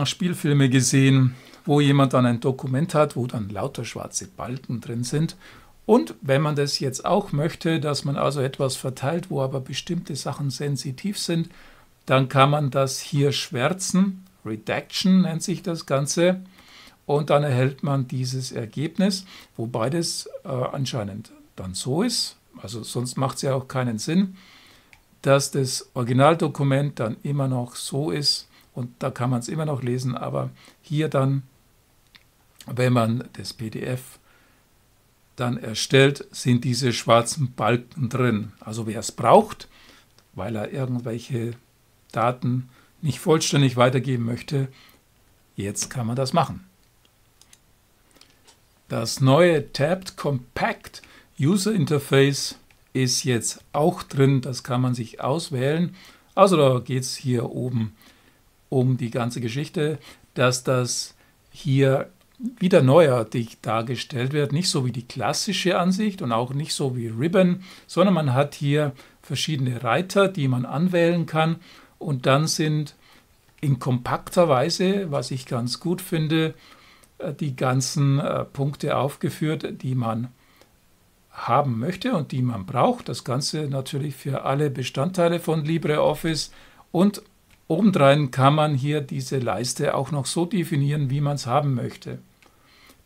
Spielfilme gesehen, wo jemand dann ein Dokument hat, wo dann lauter schwarze Balken drin sind. Und wenn man das jetzt auch möchte, dass man also etwas verteilt, wo aber bestimmte Sachen sensitiv sind, dann kann man das hier schwärzen. Redaction nennt sich das Ganze. Und dann erhält man dieses Ergebnis, wobei das anscheinend dann so ist. Also sonst macht es ja auch keinen Sinn, dass das Originaldokument dann immer noch so ist und da kann man es immer noch lesen, aber hier dann, wenn man das PDF dann erstellt, sind diese schwarzen Balken drin. Also wer es braucht, weil er irgendwelche Daten nicht vollständig weitergeben möchte, jetzt kann man das machen. Das neue Tabbed Compact User Interface ist jetzt auch drin, das kann man sich auswählen. Also da geht es hier oben um die ganze Geschichte, dass das hier wieder neuartig dargestellt wird, nicht so wie die klassische Ansicht und auch nicht so wie Ribbon, sondern man hat hier verschiedene Reiter, die man anwählen kann und dann sind in kompakter Weise, was ich ganz gut finde, die ganzen Punkte aufgeführt, die man haben möchte und die man braucht. Das Ganze natürlich für alle Bestandteile von LibreOffice und obendrein kann man hier diese Leiste auch noch so definieren, wie man es haben möchte.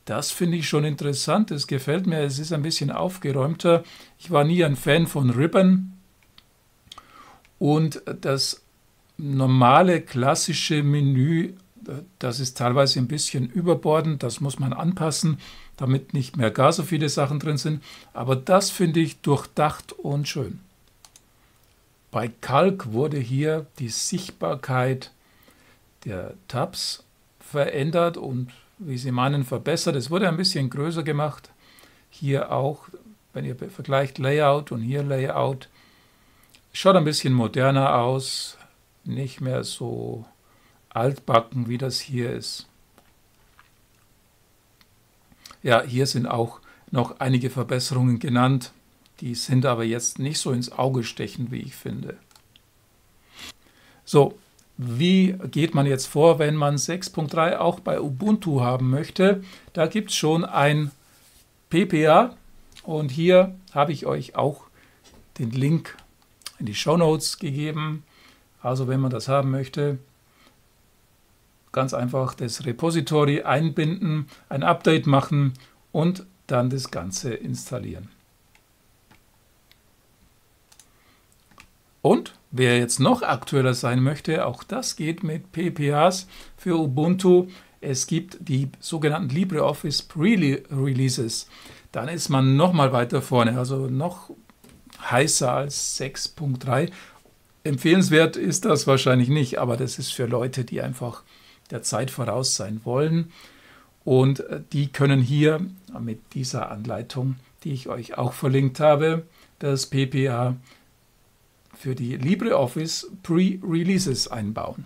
Das finde ich schon interessant, das gefällt mir, es ist ein bisschen aufgeräumter. Ich war nie ein Fan von Ribbon und das normale klassische Menü, das ist teilweise ein bisschen überbordend, das muss man anpassen, damit nicht mehr gar so viele Sachen drin sind. Aber das finde ich durchdacht und schön. Bei Calc wurde hier die Sichtbarkeit der Tabs verändert und wie Sie meinen verbessert. Es wurde ein bisschen größer gemacht. Hier auch, wenn ihr vergleicht Layout und hier Layout, schaut ein bisschen moderner aus, nicht mehr so altbacken, wie das hier ist. Ja, hier sind auch noch einige Verbesserungen genannt. Die sind aber jetzt nicht so ins Auge stechend, wie ich finde. So, wie geht man jetzt vor, wenn man 6.3 auch bei Ubuntu haben möchte? Da gibt es schon ein PPA und hier habe ich euch auch den Link in die Shownotes gegeben. Also wenn man das haben möchte, ganz einfach das Repository einbinden, ein Update machen und dann das Ganze installieren. Und wer jetzt noch aktueller sein möchte, auch das geht mit PPAs für Ubuntu. Es gibt die sogenannten LibreOffice Pre-Releases. Dann ist man nochmal weiter vorne, also noch heißer als 6.3. Empfehlenswert ist das wahrscheinlich nicht, aber das ist für Leute, die einfach der Zeit voraus sein wollen und die können hier mit dieser Anleitung, die ich euch auch verlinkt habe, das PPA für die LibreOffice Pre-Releases einbauen.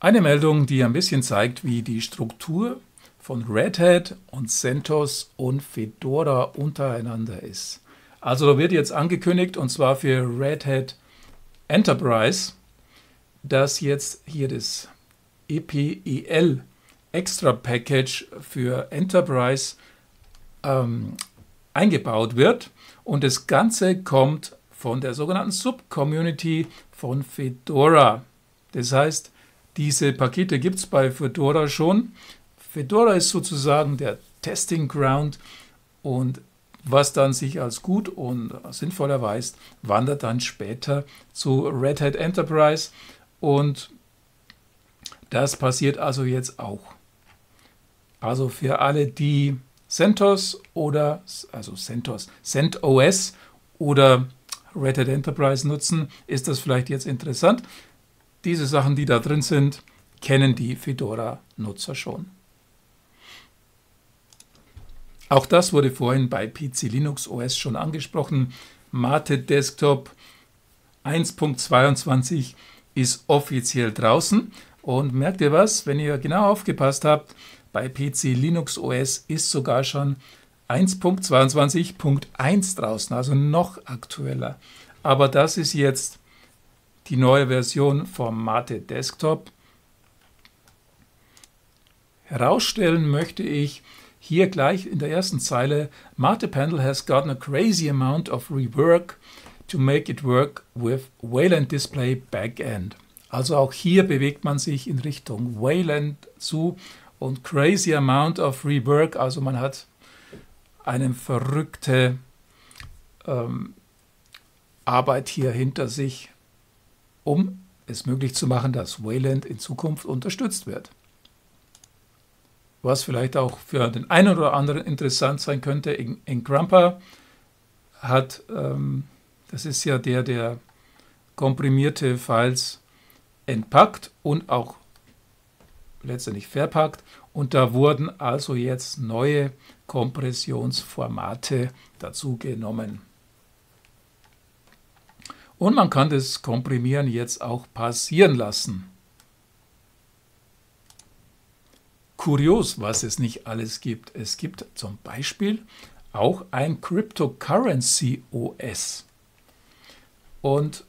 Eine Meldung, die ein bisschen zeigt, wie die Struktur von Red Hat und CentOS und Fedora untereinander ist. Also da wird jetzt angekündigt, und zwar für Red Hat Enterprise, dass jetzt hier das EPEL Extra Package für Enterprise eingebaut wird und das Ganze kommt von der sogenannten Sub-Community von Fedora. Das heißt, diese Pakete gibt es bei Fedora schon. Fedora ist sozusagen der Testing Ground und was dann sich als gut und sinnvoll erweist, wandert dann später zu Red Hat Enterprise. Und das passiert also jetzt auch. Also für alle, die CentOS oder, also CentOS oder Red Hat Enterprise nutzen, ist das vielleicht jetzt interessant. Diese Sachen, die da drin sind, kennen die Fedora-Nutzer schon. Auch das wurde vorhin bei PC Linux OS schon angesprochen. Mate Desktop 1.22 ist offiziell draußen und merkt ihr was, wenn ihr genau aufgepasst habt, bei PC Linux OS ist sogar schon 1.22.1 draußen, also noch aktueller. Aber das ist jetzt die neue Version vom Mate Desktop. Herausstellen möchte ich hier gleich in der ersten Zeile, Mate Panel has gotten a crazy amount of rework to make it work with Wayland Display Backend. Also auch hier bewegt man sich in Richtung Wayland zu und crazy amount of rework, also man hat eine verrückte Arbeit hier hinter sich, um es möglich zu machen, dass Wayland in Zukunft unterstützt wird. Was vielleicht auch für den einen oder anderen interessant sein könnte, in Grumper hat, das ist ja der komprimierte Files entpackt und auch letztendlich verpackt, und da wurden also jetzt neue Kompressionsformate dazu genommen. Und man kann das Komprimieren jetzt auch passieren lassen. Kurios, was es nicht alles gibt. Es gibt zum Beispiel auch ein Cryptocurrency OS. Und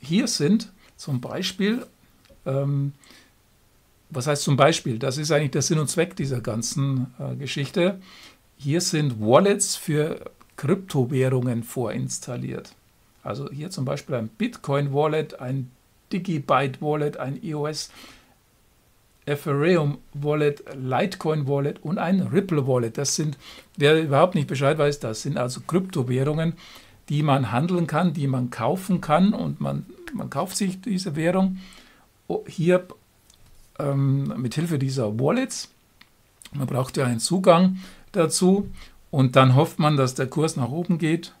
hier sind zum Beispiel, was heißt zum Beispiel? Das ist eigentlich der Sinn und Zweck dieser ganzen Geschichte. Hier sind Wallets für Kryptowährungen vorinstalliert. Also hier zum Beispiel ein Bitcoin-Wallet, ein Digibyte-Wallet, ein EOS Ethereum Wallet, Litecoin Wallet und ein Ripple Wallet. Das sind, wer überhaupt nicht Bescheid weiß, das sind also Kryptowährungen, die man handeln kann, die man kaufen kann, und man kauft sich diese Währung hier mit Hilfe dieser Wallets. Man braucht ja einen Zugang dazu und dann hofft man, dass der Kurs nach oben geht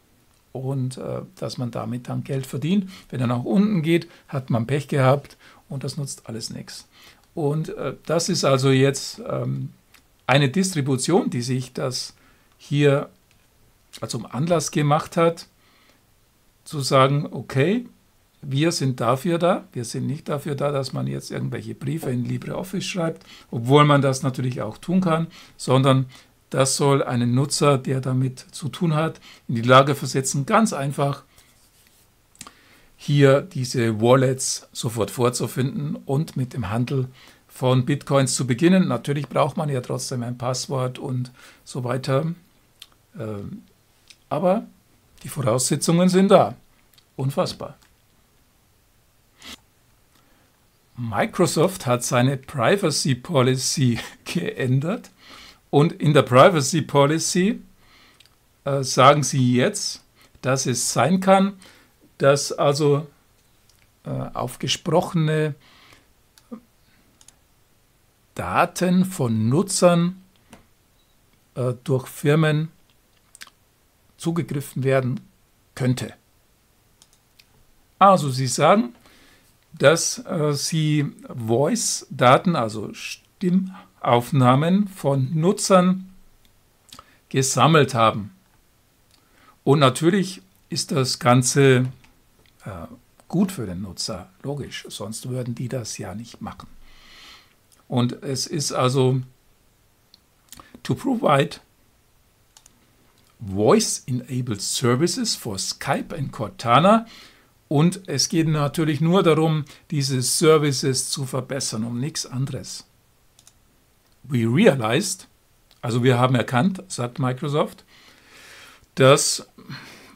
und dass man damit dann Geld verdient. Wenn er nach unten geht, hat man Pech gehabt und das nutzt alles nichts. Und das ist also jetzt eine Distribution, die sich das hier zum Anlass gemacht hat, zu sagen, okay, wir sind dafür da, wir sind nicht dafür da, dass man jetzt irgendwelche Briefe in LibreOffice schreibt, obwohl man das natürlich auch tun kann, sondern das soll einen Nutzer, der damit zu tun hat, in die Lage versetzen, ganz einfach hier diese Wallets sofort vorzufinden und mit dem Handel von Bitcoins zu beginnen. Natürlich braucht man ja trotzdem ein Passwort und so weiter. Aber die Voraussetzungen sind da. Unfassbar. Microsoft hat seine Privacy Policy geändert. Und in der Privacy Policy sagen sie jetzt, dass es sein kann, dass also auf gesprochene Daten von Nutzern durch Firmen zugegriffen werden könnte. Also sie sagen, dass sie Voice-Daten, also Stimmaufnahmen von Nutzern gesammelt haben. Und natürlich ist das Ganze gut für den Nutzer, logisch, sonst würden die das ja nicht machen. Und es ist also to provide voice-enabled services for Skype and Cortana, und es geht natürlich nur darum, diese Services zu verbessern, um nichts anderes. We realized, also wir haben erkannt, sagt Microsoft, dass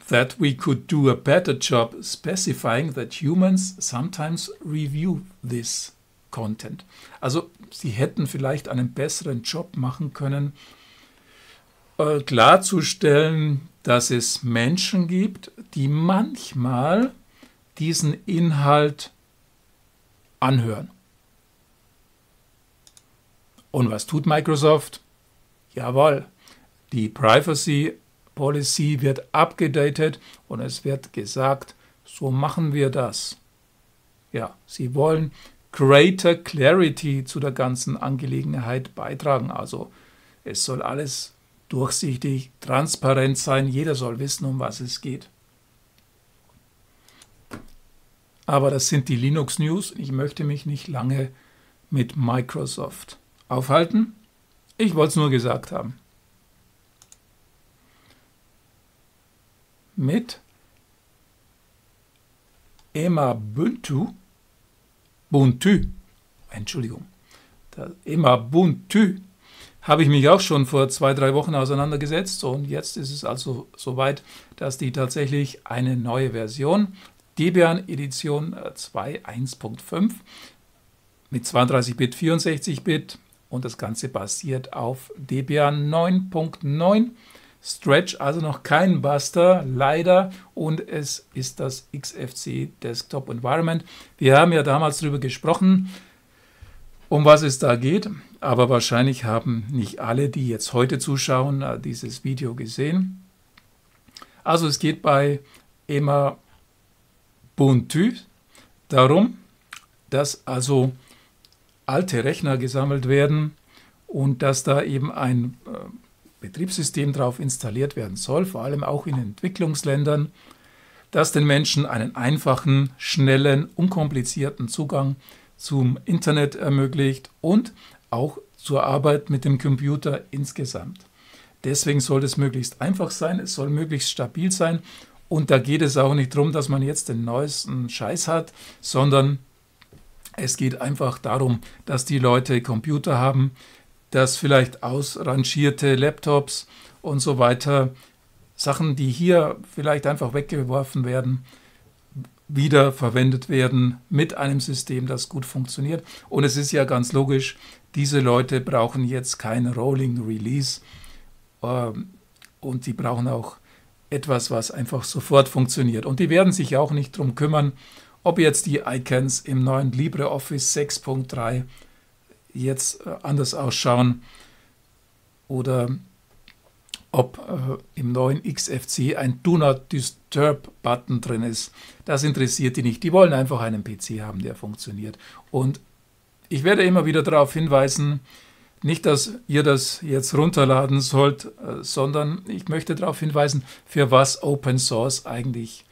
that we could do a better job specifying that humans sometimes review this content. Also sie hätten vielleicht einen besseren Job machen können, klarzustellen, dass es Menschen gibt, die manchmal diesen Inhalt anhören. Und was tut Microsoft? Jawohl, die Privacy Policy wird upgedatet und es wird gesagt, so machen wir das. Ja, sie wollen greater clarity zu der ganzen Angelegenheit beitragen. Also es soll alles durchsichtig, transparent sein. Jeder soll wissen, um was es geht. Aber das sind die Linux News. Ich möchte mich nicht lange mit Microsoft aufhalten. Ich wollte es nur gesagt haben. Mit Emmabuntü habe ich mich auch schon vor 2-3 Wochen auseinandergesetzt, und jetzt ist es also soweit, dass die tatsächlich eine neue Version, Debian Edition 2.1.5 mit 32-Bit, 64-Bit, und das Ganze basiert auf Debian 9.9. Stretch, also noch kein Buster, leider. Und es ist das XFCE Desktop Environment. Wir haben ja damals darüber gesprochen, um was es da geht. Aber wahrscheinlich haben nicht alle, die jetzt heute zuschauen, dieses Video gesehen. Also es geht bei Emmabuntü darum, dass also alte Rechner gesammelt werden und dass da eben ein Betriebssystem drauf installiert werden soll, vor allem auch in Entwicklungsländern, das den Menschen einen einfachen, schnellen, unkomplizierten Zugang zum Internet ermöglicht und auch zur Arbeit mit dem Computer insgesamt. Deswegen soll es möglichst einfach sein, es soll möglichst stabil sein und da geht es auch nicht darum, dass man jetzt den neuesten Scheiß hat, sondern es geht einfach darum, dass die Leute Computer haben, dass vielleicht ausrangierte Laptops und so weiter, Sachen, die hier vielleicht einfach weggeworfen werden, wieder verwendet werden mit einem System, das gut funktioniert. Und es ist ja ganz logisch, diese Leute brauchen jetzt kein Rolling Release und die brauchen auch etwas, was einfach sofort funktioniert. Und die werden sich auch nicht darum kümmern, ob jetzt die Icons im neuen LibreOffice 6.3 jetzt anders ausschauen oder ob im neuen XFCE ein Do Not Disturb Button drin ist. Das interessiert die nicht. Die wollen einfach einen PC haben, der funktioniert. Und ich werde immer wieder darauf hinweisen, nicht, dass ihr das jetzt runterladen sollt, sondern ich möchte darauf hinweisen, für was Open Source eigentlich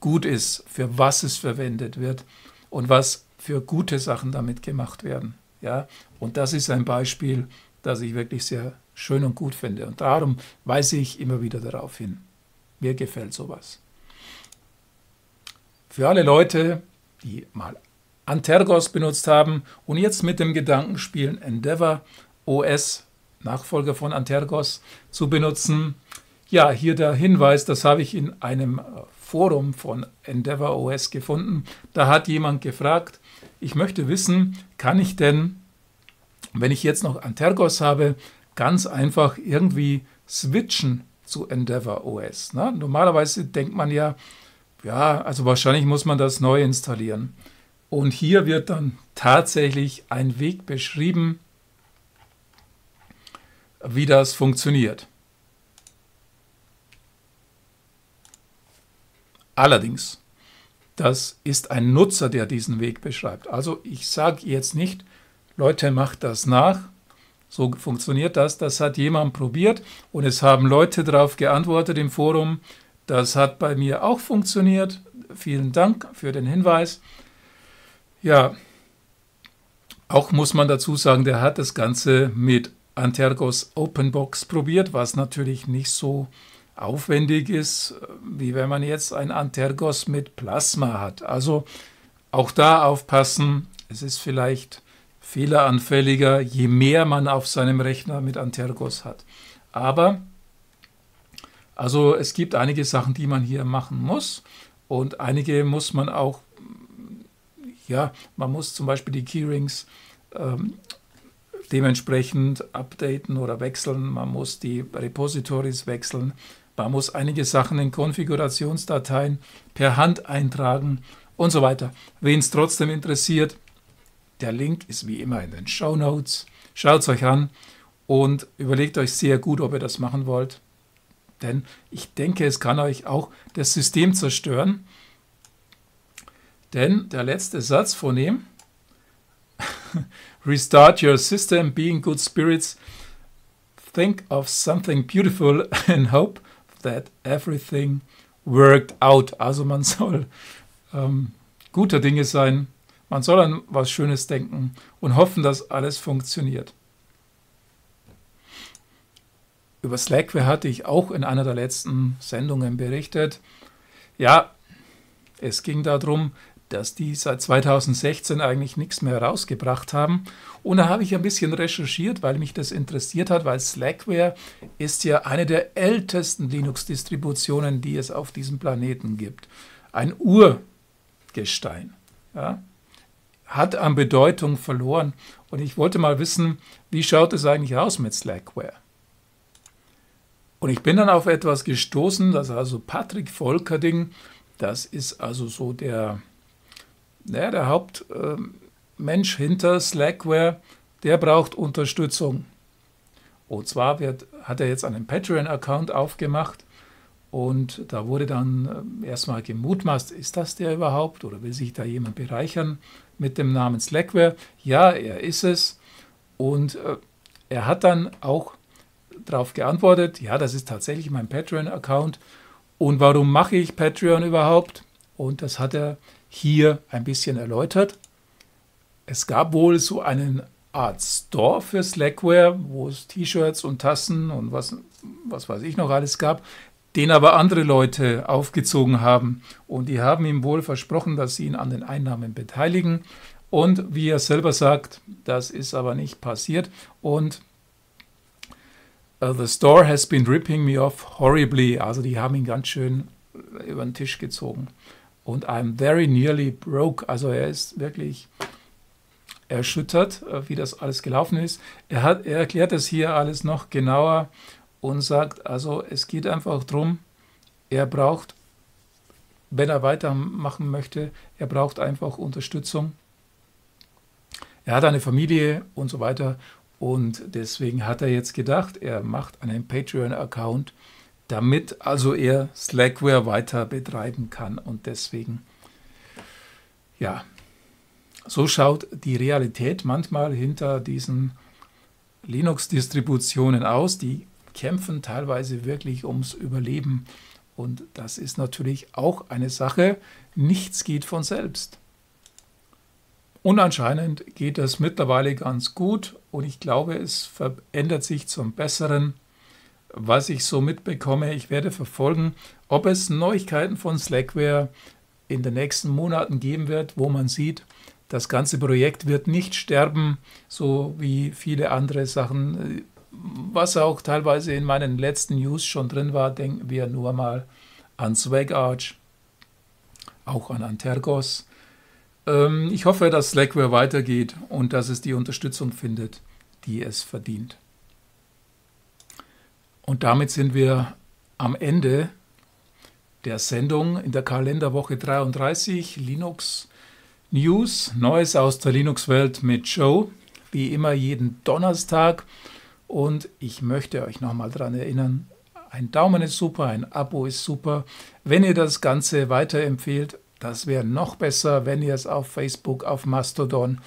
gut ist, für was es verwendet wird und was für gute Sachen damit gemacht werden. Ja? Und das ist ein Beispiel, das ich wirklich sehr schön und gut finde. Und darum weise ich immer wieder darauf hin. Mir gefällt sowas. Für alle Leute, die mal Antergos benutzt haben und jetzt mit dem Gedanken spielen, Endeavour OS, Nachfolger von Antergos, zu benutzen. Ja, hier der Hinweis, das habe ich in einem Forum von Endeavour OS gefunden. Da hat jemand gefragt, ich möchte wissen, kann ich denn, wenn ich jetzt noch Antergos habe, ganz einfach irgendwie switchen zu Endeavour OS? Na, normalerweise denkt man ja, also wahrscheinlich muss man das neu installieren. Und hier wird dann tatsächlich ein Weg beschrieben, wie das funktioniert. Allerdings, das ist ein Nutzer, der diesen Weg beschreibt. Also ich sage jetzt nicht, Leute, macht das nach, so funktioniert das. Das hat jemand probiert und es haben Leute darauf geantwortet im Forum. Das hat bei mir auch funktioniert. Vielen Dank für den Hinweis. Ja, auch muss man dazu sagen, der hat das Ganze mit Antergos OpenBox probiert, was natürlich nicht so aufwendig ist, wie wenn man jetzt ein Antergos mit Plasma hat. Also auch da aufpassen, es ist vielleicht fehleranfälliger, je mehr man auf seinem Rechner mit Antergos hat. Aber also es gibt einige Sachen, die man hier machen muss und einige muss man auch, ja, man muss zum Beispiel die Keyrings dementsprechend updaten oder wechseln, man muss die Repositories wechseln, man muss einige Sachen in Konfigurationsdateien per Hand eintragen und so weiter. Wen es trotzdem interessiert, der Link ist wie immer in den Shownotes. Schaut es euch an und überlegt euch sehr gut, ob ihr das machen wollt, denn ich denke, es kann euch auch das System zerstören, denn der letzte Satz von dem Restart your system, be in good spirits, think of something beautiful and hope that everything worked out. Also man soll guter Dinge sein, man soll an was Schönes denken und hoffen, dass alles funktioniert. Über Slackware hatte ich auch in einer der letzten Sendungen berichtet. Ja, es ging darum, dass die seit 2016 eigentlich nichts mehr rausgebracht haben. Und da habe ich ein bisschen recherchiert, weil mich das interessiert hat, weil Slackware ist ja eine der ältesten Linux-Distributionen, die es auf diesem Planeten gibt. Ein Urgestein. Ja, hat an Bedeutung verloren. Und ich wollte mal wissen, wie schaut es eigentlich aus mit Slackware? Und ich bin dann auf etwas gestoßen, das ist also Patrick Volkerding, das ist also so der Hauptmensch hinter Slackware, der braucht Unterstützung. Und zwar hat er jetzt einen Patreon-Account aufgemacht und da wurde dann erstmal gemutmaßt, ist das der überhaupt oder will sich da jemand bereichern mit dem Namen Slackware? Ja, er ist es und er hat dann auch darauf geantwortet, ja, das ist tatsächlich mein Patreon-Account und warum mache ich Patreon überhaupt? Und das hat er hier ein bisschen erläutert. Es gab wohl so einen Art Store für Slackware, wo es T-Shirts und Tassen und was weiß ich noch alles gab, den aber andere Leute aufgezogen haben. Und die haben ihm wohl versprochen, dass sie ihn an den Einnahmen beteiligen. Und wie er selber sagt, das ist aber nicht passiert. Und the store has been ripping me off horribly. Also die haben ihn ganz schön über den Tisch gezogen. Und I'm very nearly broke. Also er ist wirklich erschüttert, wie das alles gelaufen ist. Er erklärt das hier alles noch genauer und sagt, also es geht einfach darum, er braucht, wenn er weitermachen möchte, er braucht einfach Unterstützung. Er hat eine Familie und so weiter und deswegen hat er jetzt gedacht, er macht einen Patreon-Account, damit also er Slackware weiter betreiben kann und deswegen, ja, so schaut die Realität manchmal hinter diesen Linux-Distributionen aus. Die kämpfen teilweise wirklich ums Überleben. Und das ist natürlich auch eine Sache. Nichts geht von selbst. Und anscheinend geht das mittlerweile ganz gut. Und ich glaube, es verändert sich zum Besseren, was ich so mitbekomme. Ich werde verfolgen, ob es Neuigkeiten von Slackware in den nächsten Monaten geben wird, wo man sieht, das ganze Projekt wird nicht sterben, so wie viele andere Sachen, was auch teilweise in meinen letzten News schon drin war. Denken wir nur mal an SwagArch, auch an Antergos. Ich hoffe, dass Slackware weitergeht und dass es die Unterstützung findet, die es verdient. Und damit sind wir am Ende der Sendung in der Kalenderwoche 33 Linux News, Neues aus der Linux-Welt mit Joe, wie immer jeden Donnerstag. Und ich möchte euch nochmal daran erinnern, ein Daumen ist super, ein Abo ist super. Wenn ihr das Ganze weiterempfehlt, das wäre noch besser, wenn ihr es auf Facebook, auf Mastodon,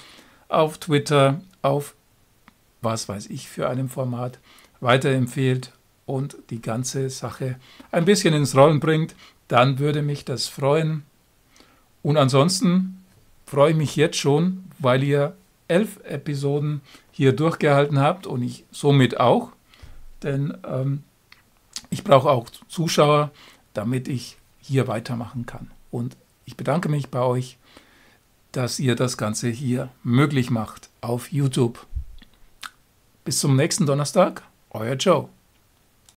auf Twitter, auf was weiß ich für einem Format weiterempfehlt und die ganze Sache ein bisschen ins Rollen bringt. Dann würde mich das freuen. Und ansonsten freue ich mich jetzt schon, weil ihr 11 Episoden hier durchgehalten habt und ich somit auch, denn ich brauche auch Zuschauer, damit ich hier weitermachen kann. Und ich bedanke mich bei euch, dass ihr das Ganze hier möglich macht auf YouTube. Bis zum nächsten Donnerstag, euer Joe.